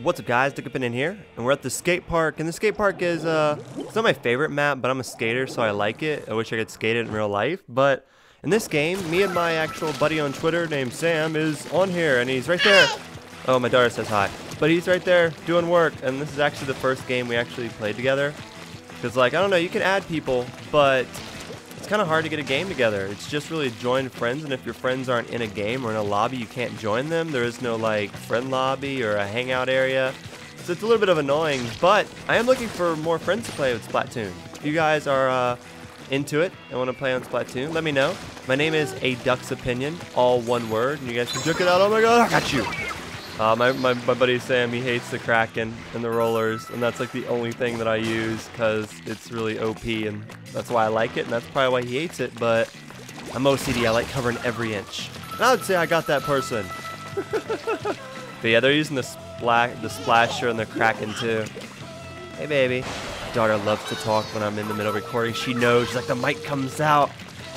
What's up guys, Dickupin in here, and we're at the skate park, and the skate park is, it's not my favorite map, but I'm a skater, so I like it. I wish I could skate it in real life, but in this game, me and my actual buddy on Twitter named Sam is on here, and he's right there. Oh, my daughter says hi, but he's right there doing work, and this is actually the first game we actually played together, because, like, I don't know, you can add people, but it's kind of hard to get a game together. It's just really join friends, and if your friends aren't in a game or in a lobby, you can't join them. There is no like friend lobby or a hangout area, so it's a little bit of annoying, but I am looking for more friends to play with Splatoon. If you guys are into it and want to play on Splatoon, let me know. My name is A Duck's Opinion, all one word, and you guys can check it out. Oh my god, I got you! My buddy Sam, he hates the Kraken and the rollers, and that's like the only thing that I use because it's really OP, and that's why I like it, and that's probably why he hates it, but I'm OCD, I like covering every inch. And I would say I got that person. But yeah, they're using the Splasher and the Kraken too. Hey baby. My daughter loves to talk when I'm in the middle of recording. She knows, she's like, the mic comes out,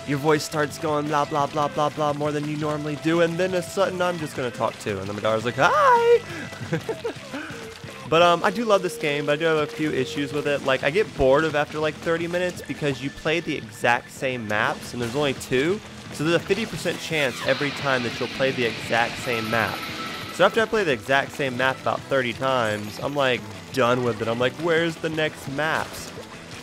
your voice starts going blah, blah, blah, blah, blah, more than you normally do, and then a sudden I'm just going to talk too, and then my daughter's like, hi! But I do love this game, but I do have a few issues with it. Like, I get bored of after like 30 minutes because you play the exact same maps, and there's only two, so there's a 50% chance every time that you'll play the exact same map. So after I play the exact same map about 30 times, I'm like done with it. I'm like, where's the next maps?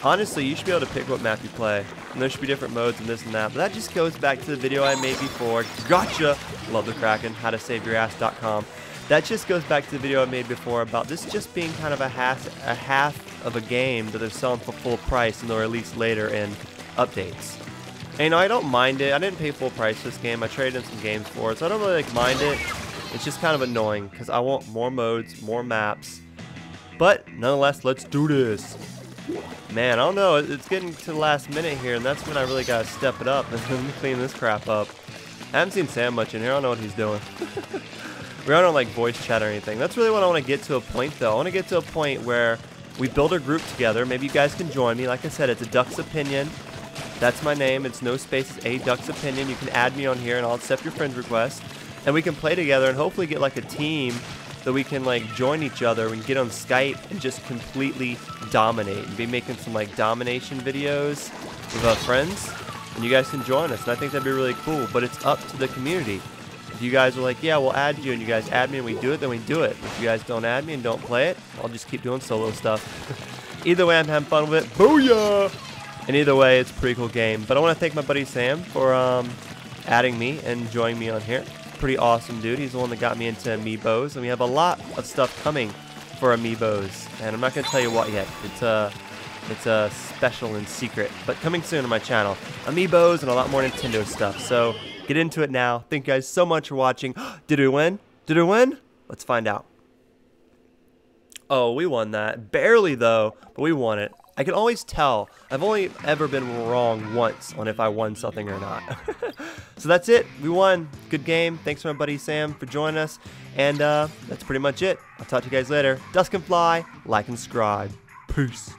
Honestly, you should be able to pick what map you play, and there should be different modes and this and that, but that just goes back to the video I made before. Gotcha! Love the Kraken, howtosaveyourass.com. That just goes back to the video I made before about this just being kind of a half of a game that they're selling for full price and they'll release later in updates. And you know, I don't mind it. I didn't pay full price for this game. I traded in some games for it, so I don't really like mind it. It's just kind of annoying because I want more modes, more maps, but nonetheless, let's do this. Man, I don't know, it's getting to the last minute here, and that's when I really gotta step it up and clean this crap up. I haven't seen Sam much in here, I don't know what he's doing. We don't like voice chat or anything. That's really what I want to get to a point though. I want to get to a point where we build a group together. Maybe you guys can join me. Like I said, it's A Duck's Opinion. That's my name, it's no spaces, A Duck's Opinion. You can add me on here and I'll accept your friend request. And we can play together and hopefully get like a team that we can like join each other and get on Skype and just completely dominate and be making some like domination videos with our friends, and you guys can join us, and I think that'd be really cool. But it's up to the community. If you guys are like, yeah, we'll add you, and you guys add me and we do it, then we do it. If you guys don't add me and don't play it, I'll just keep doing solo stuff. Either way, I'm having fun with it. Booyah! And either way, it's a pretty cool game. But I want to thank my buddy Sam for adding me and joining me on here. Pretty awesome dude. He's the one that got me into amiibos, and we have a lot of stuff coming for amiibos, and I'm not gonna tell you what yet. It's special and secret, but coming soon on my channel, amiibos and a lot more Nintendo stuff, so get into it now. Thank you guys so much for watching. Did we win? Did we win? Let's find out. Oh, we won that, barely though, but we won it. I can always tell. I've only ever been wrong once on if I won something or not. So that's it. We won. Good game. Thanks to my buddy Sam for joining us. And that's pretty much it. I'll talk to you guys later. Dusk and fly. Like and subscribe. Peace.